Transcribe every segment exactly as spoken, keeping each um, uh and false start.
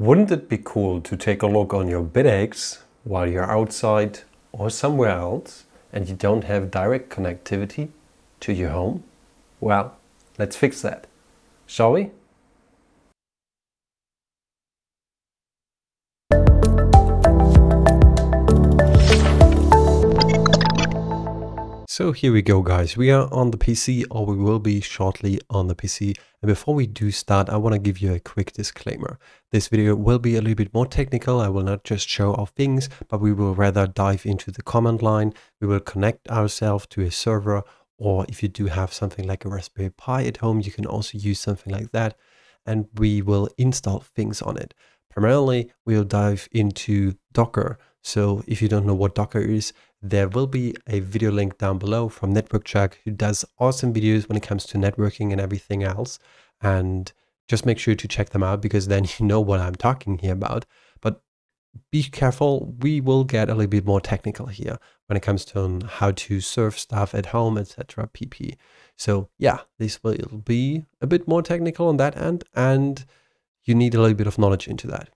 Wouldn't it be cool to take a look on your Bitaxe while you're outside or somewhere else and you don't have direct connectivity to your home? Well, let's fix that, shall we? So here we go, guys. We are on the P C, or we will be shortly on the P C. And before we do start, I want to give you a quick disclaimer. This video will be a little bit more technical. I will not just show off things, but we will rather dive into the command line. We will connect ourselves to a server, or if you do have something like a Raspberry Pi at home, you can also use something like that. And we will install things on it. Primarily, we'll dive into Docker. So if you don't know what Docker is, there will be a video link down below from NetworkChuck, who does awesome videos when it comes to networking and everything else. And just make sure to check them out, because then you know what I'm talking here about. But be careful, we will get a little bit more technical here when it comes to how to serve stuff at home, et cetera pp. So yeah, this will be a bit more technical on that end, and you need a little bit of knowledge into that.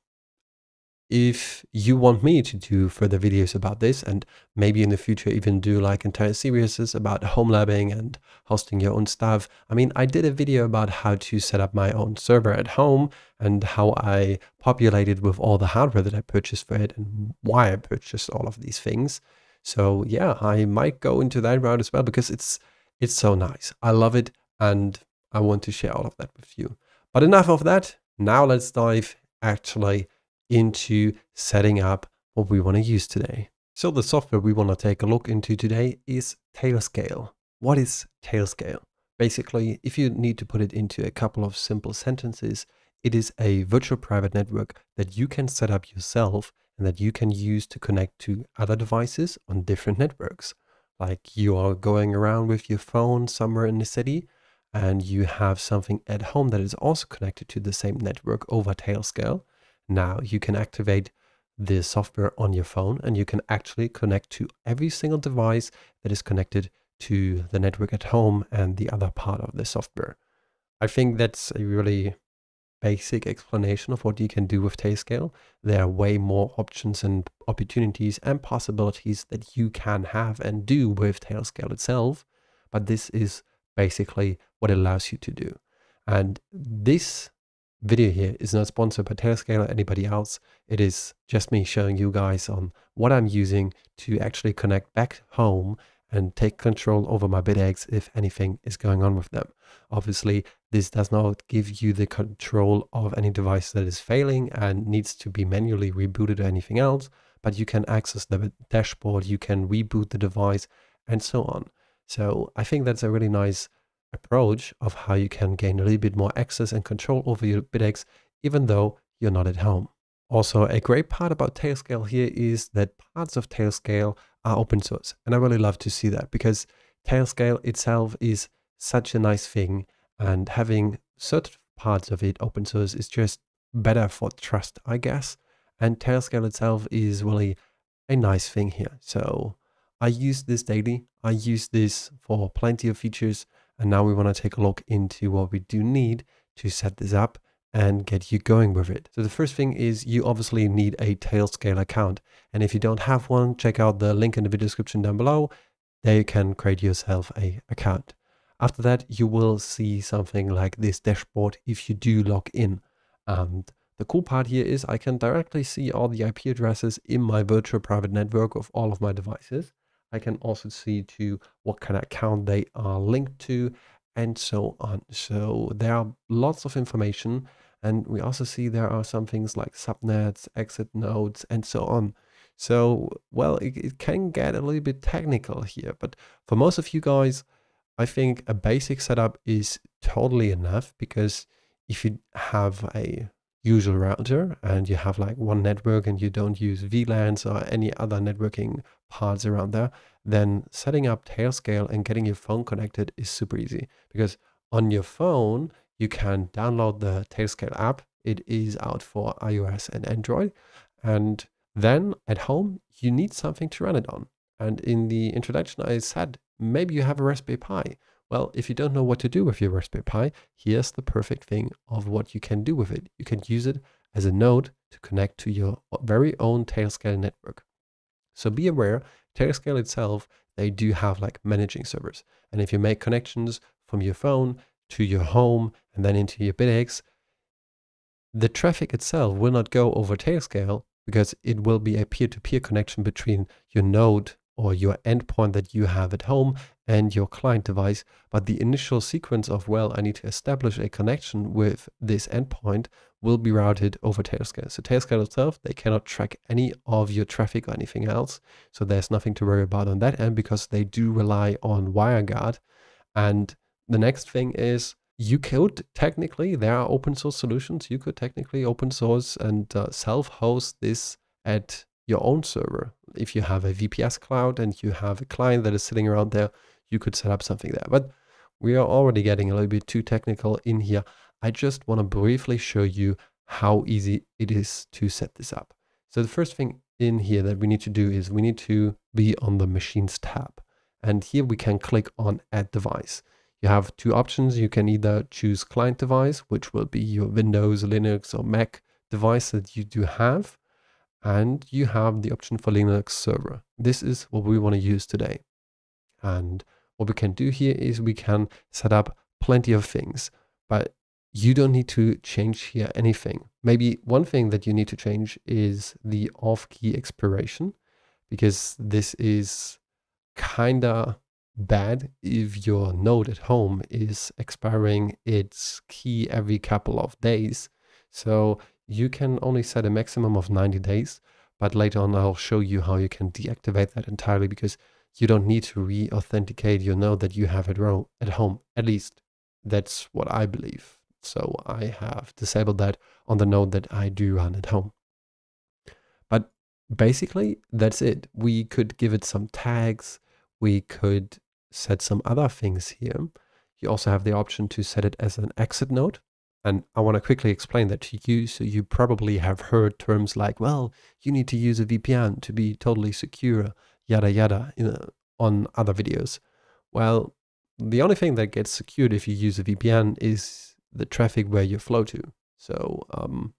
If you want me to do further videos about this, and maybe in the future even do like entire series about home labbing and hosting your own stuff. I mean, I did a video about how to set up my own server at home and how I populated with all the hardware that I purchased for it and why I purchased all of these things. So yeah, I might go into that route as well, because it's it's so nice. I love it, and I want to share all of that with you. But enough of that. Now let's dive actually into setting up what we want to use today. So the software we want to take a look into today is Tailscale. What is Tailscale? Basically, if you need to put it into a couple of simple sentences, it is a virtual private network that you can set up yourself and that you can use to connect to other devices on different networks. Like you are going around with your phone somewhere in the city, and you have something at home that is also connected to the same network over Tailscale. Now you can activate the software on your phone, and you can actually connect to every single device that is connected to the network at home and the other part of the software. I think that's a really basic explanation of what you can do with Tailscale. There are way more options and opportunities and possibilities that you can have and do with Tailscale itself, but this is basically what it allows you to do. And this video here is not sponsored by Tailscale or anybody else. It is just me showing you guys on what I'm using to actually connect back home and take control over my Bitaxe if anything is going on with them. Obviously, this does not give you the control of any device that is failing and needs to be manually rebooted or anything else, but you can access the dashboard, you can reboot the device, and so on. So I think that's a really nice approach of how you can gain a little bit more access and control over your Bitaxe, even though you're not at home. Also, a great part about Tailscale here is that parts of Tailscale are open source. And I really love to see that, because Tailscale itself is such a nice thing, and having certain parts of it open source is just better for trust, I guess. And Tailscale itself is really a nice thing here. So I use this daily. I use this for plenty of features. And now we want to take a look into what we do need to set this up and get you going with it. So the first thing is you obviously need a Tailscale account. And if you don't have one, check out the link in the video description down below. There you can create yourself an account. After that, you will see something like this dashboard if you do log in. And the cool part here is I can directly see all the I P addresses in my virtual private network of all of my devices. I can also see to what kind of account they are linked to, and so on. So there are lots of information, and we also see there are some things like subnets, exit nodes, and so on. So, well, it, it can get a little bit technical here, but for most of you guys, I think a basic setup is totally enough, because if you have a usual router and you have like one network and you don't use V LANs or any other networking parts around there, then setting up Tailscale and getting your phone connected is super easy, because on your phone you can download the Tailscale app. It is out for iOS and Android, and then at home you need something to run it on. And in the introduction I said maybe you have a Raspberry Pi. Well, if you don't know what to do with your Raspberry Pi, here's the perfect thing of what you can do with it. You can use it as a node to connect to your very own Tailscale network. So be aware, Tailscale itself, they do have like managing servers. And if you make connections from your phone to your home and then into your Bitaxe, the traffic itself will not go over Tailscale because it will be a peer-to-peer connection between your node or your endpoint that you have at home and your client device. But the initial sequence of, well, I need to establish a connection with this endpoint will be routed over Tailscale. So Tailscale itself, they cannot track any of your traffic or anything else. So there's nothing to worry about on that end because they do rely on WireGuard. And the next thing is, you could technically, there are open source solutions, you could technically open source and uh, self-host this at your own server. If you have a V P S cloud and you have a client that is sitting around there, you could set up something there. But we are already getting a little bit too technical in here. I just want to briefly show you how easy it is to set this up. So the first thing in here that we need to do is we need to be on the Machines tab. And here we can click on Add Device. You have two options. You can either choose client device, which will be your Windows, Linux, or Mac device that you do have. And you have the option for Linux server. This is what we want to use today. And what we can do here is we can set up plenty of things, but you don't need to change here anything. Maybe one thing that you need to change is the off key expiration, because this is kinda bad if your node at home is expiring its key every couple of days. So you can only set a maximum of ninety days, but later on I'll show you how you can deactivate that entirely, because you don't need to re-authenticate your node that you have at, at home. At least that's what I believe. So I have disabled that on the node that I do run at home. But basically that's it. We could give it some tags. We could set some other things here. You also have the option to set it as an exit node. And I want to quickly explain that to you. So you probably have heard terms like, well, you need to use a V P N to be totally secure, yada, yada, you know, on other videos. Well, the only thing that gets secured if you use a V P N is the traffic where you flow to. So um,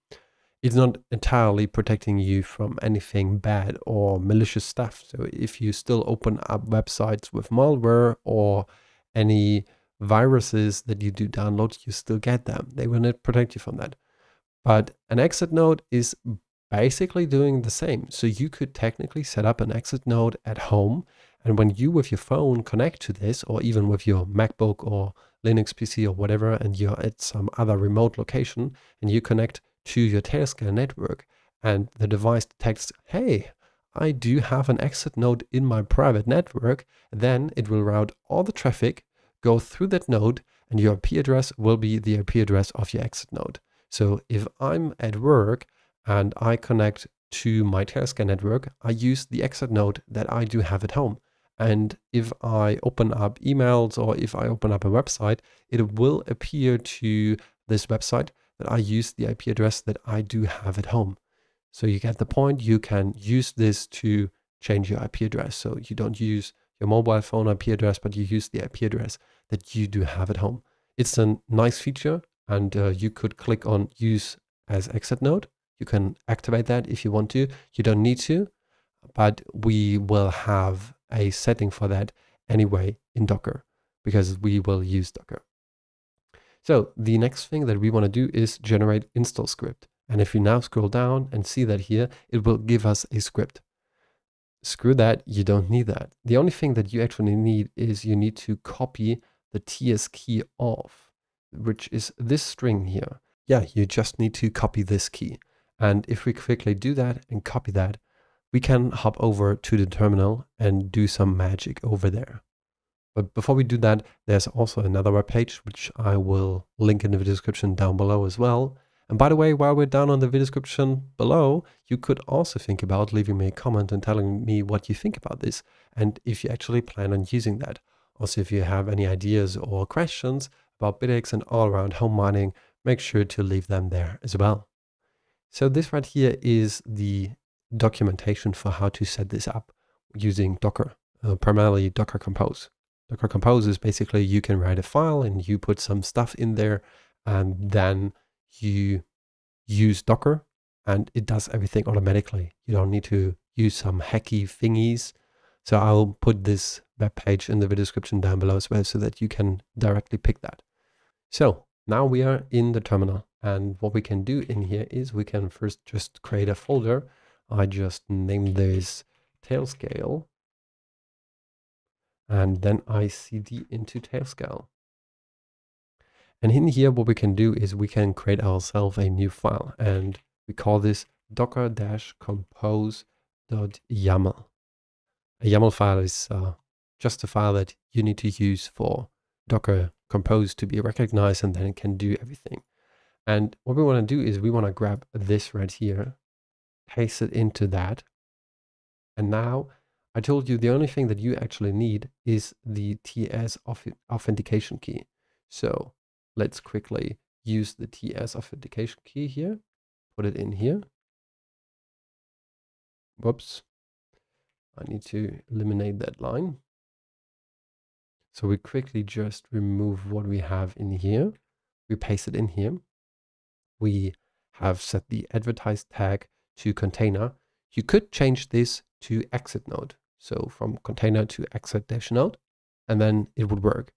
it's not entirely protecting you from anything bad or malicious stuff. So if you still open up websites with malware or any viruses that you do download, you still get them. They will not protect you from that. But an exit node is basically doing the same. So you could technically set up an exit node at home. And when you with your phone connect to this, or even with your MacBook or Linux P C or whatever, and you're at some other remote location and you connect to your Tailscale network, and the device detects, hey, I do have an exit node in my private network, then it will route all the traffic, go through that node, and your I P address will be the I P address of your exit node. So if I'm at work and I connect to my Tailscale network, I use the exit node that I do have at home. And if I open up emails or if I open up a website, it will appear to this website that I use the I P address that I do have at home. So you get the point. You can use this to change your I P address. So you don't use your mobile phone I P address, but you use the I P address that you do have at home. It's a nice feature, and uh, you could click on use as exit node. You can activate that if you want to. You don't need to, but we will have a setting for that anyway in Docker, because we will use Docker. So the next thing that we want to do is generate install script. And if you now scroll down and see that here, it will give us a script. Screw that, you don't need that. The only thing that you actually need is you need to copy the T S key off, which is this string here. Yeah, you just need to copy this key. And if we quickly do that and copy that, we can hop over to the terminal and do some magic over there. But before we do that, there's also another web page, which I will link in the video description down below as well. And by the way, while we're down on the video description below, you could also think about leaving me a comment and telling me what you think about this, and if you actually plan on using that. Also, if you have any ideas or questions about Bitaxe and all around home mining, make sure to leave them there as well. So this right here is the documentation for how to set this up using Docker, uh, primarily Docker Compose. Docker Compose is basically you can write a file and you put some stuff in there, and then you use Docker and it does everything automatically. You don't need to use some hacky thingies. So I'll put this web page in the video description down below as well so that you can directly pick that. So now we are in the terminal, and what we can do in here is we can first just create a folder. I just named this Tailscale and then I cd into Tailscale. And in here, what we can do is we can create ourselves a new file, and we call this docker dash compose dot yaml. A YAML file is uh, just a file that you need to use for Docker Compose to be recognized, and then it can do everything. And what we want to do is we want to grab this right here, paste it into that. And now I told you the only thing that you actually need is the T S authentication key. So let's quickly use the T S authentication key here, put it in here. Whoops. I need to eliminate that line. So we quickly just remove what we have in here. We paste it in here. We have set the advertise tag to container. You could change this to exit node. So from container to exit dash node, and then it would work.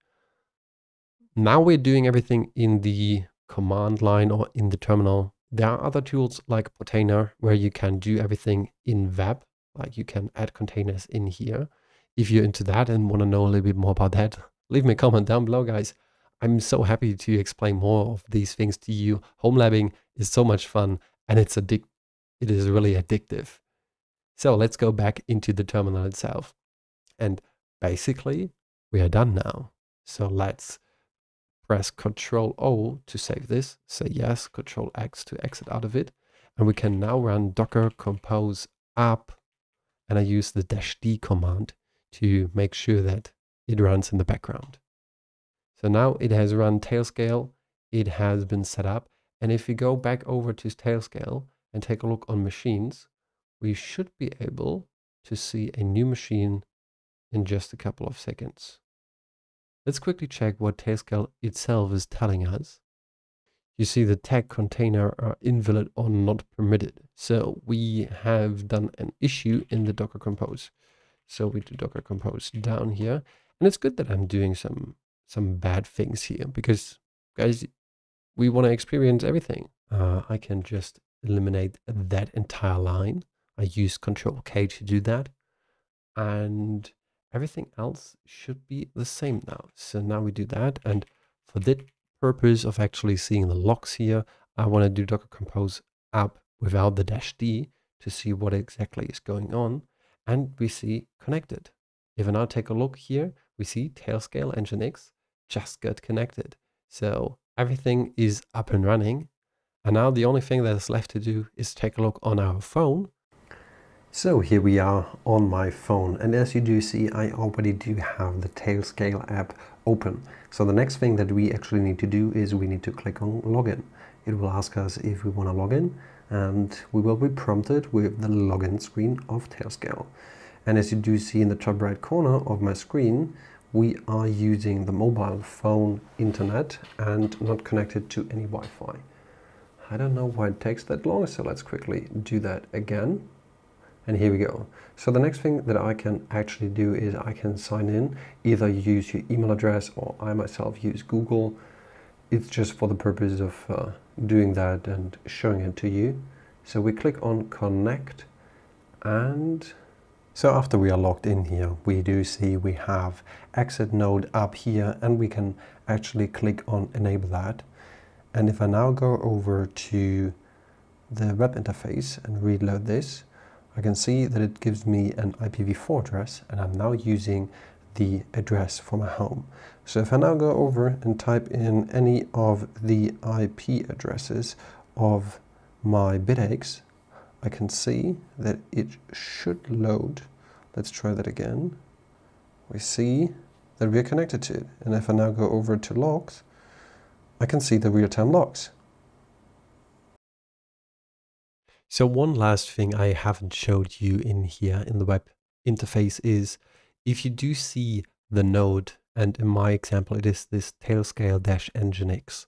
Now we're doing everything in the command line or in the terminal. There are other tools like Portainer where you can do everything in web. Like you can add containers in here. If you're into that and want to know a little bit more about that, leave me a comment down below, guys. I'm so happy to explain more of these things to you. Home labbing is so much fun, and it's addic it is really addictive. So let's go back into the terminal itself. And basically, we are done now. So let's press control O to save this. Say yes, control X to exit out of it. And we can now run Docker Compose up. And I use the dash D command to make sure that it runs in the background. So now it has run Tailscale, it has been set up. And if we go back over to Tailscale and take a look on machines, we should be able to see a new machine in just a couple of seconds. Let's quickly check what Tailscale itself is telling us. You see the tag container are invalid or not permitted. So we have done an issue in the Docker Compose. So we do Docker Compose down here. And it's good that I'm doing some, some bad things here because, guys, we want to experience everything. Uh, I can just eliminate that entire line. I use control K to do that. And everything else should be the same now. So now we do that. And for that purpose of actually seeing the logs here, I want to do Docker Compose up without the dash D to see what exactly is going on. And we see connected. If I now take a look here, we see Tailscale Nginx just got connected. So everything is up and running. And now the only thing that is left to do is take a look on our phone. So here we are on my phone, and as you do see, I already do have the Tailscale app open. So the next thing that we actually need to do is we need to click on login. It will ask us if we want to log in, and we will be prompted with the login screen of Tailscale. And as you do see in the top right corner of my screen, we are using the mobile phone internet and not connected to any Wi-Fi. I don't know why it takes that long, so let's quickly do that again. And here we go. So the next thing that I can actually do is I can sign in, either use your email address or I myself use Google. It's just for the purpose of uh, doing that and showing it to you. So we click on connect, and so after we are logged in here, we do see we have exit node up here, and we can actually click on enable that. And if I now go over to the web interface and reload this, I can see that it gives me an I P v four address, and I'm now using the address for my home. So if I now go over and type in any of the I P addresses of my Bitaxe, I can see that it should load. Let's try that again. We see that we are connected to it. And if I now go over to logs, I can see the real-time logs. So one last thing I haven't showed you in here in the web interface is if you do see the node, and in my example, it is this Tailscale dash Nginx.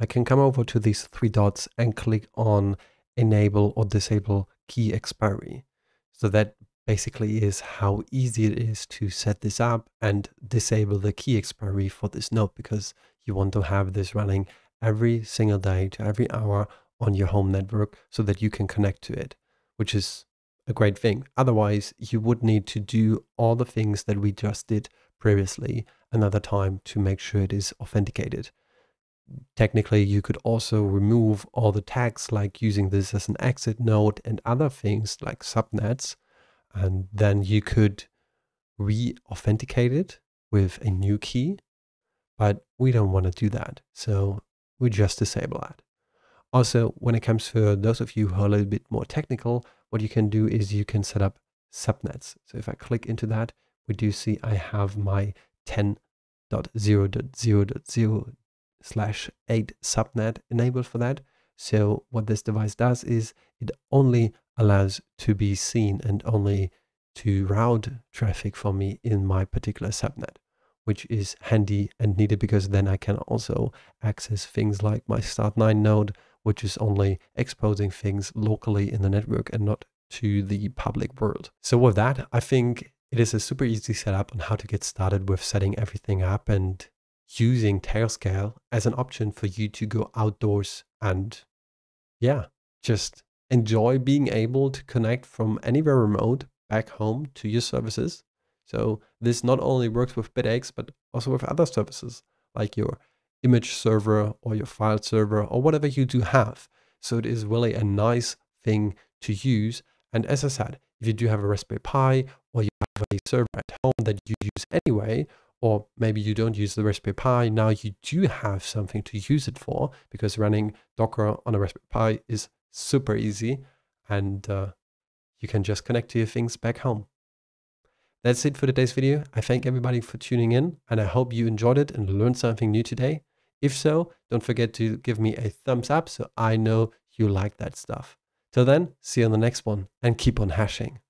I can come over to these three dots and click on enable or disable key expiry. So that basically is how easy it is to set this up and disable the key expiry for this node, because you want to have this running every single day to every hour on your home network so that you can connect to it, which is a great thing. Otherwise, you would need to do all the things that we just did previously another time to make sure it is authenticated. Technically, you could also remove all the tags, like using this as an exit node and other things like subnets, and then you could re-authenticate it with a new key, but we don't want to do that, so we just disable that. Also, when it comes to those of you who are a little bit more technical, what you can do is you can set up subnets. So if I click into that, we do see I have my ten dot zero dot zero dot zero slash eight subnet enabled for that. So what this device does is it only allows to be seen and only to route traffic for me in my particular subnet, which is handy and needed, because then I can also access things like my Start nine node, which is only exposing things locally in the network and not to the public world. So with that, I think it is a super easy setup on how to get started with setting everything up and using Tailscale as an option for you to go outdoors and, yeah, just enjoy being able to connect from anywhere remote back home to your services. So this not only works with Bitaxe, but also with other services like your image server or your file server or whatever you do have. So it is really a nice thing to use. And as I said, if you do have a Raspberry Pi or you have a server at home that you use anyway, or maybe you don't use the Raspberry Pi, now you do have something to use it for, because running Docker on a Raspberry Pi is super easy, and uh, you can just connect to your things back home. That's it for today's video. I thank everybody for tuning in, and I hope you enjoyed it and learned something new today. If so, don't forget to give me a thumbs up so I know you like that stuff. Till then, see you on the next one, and keep on hashing.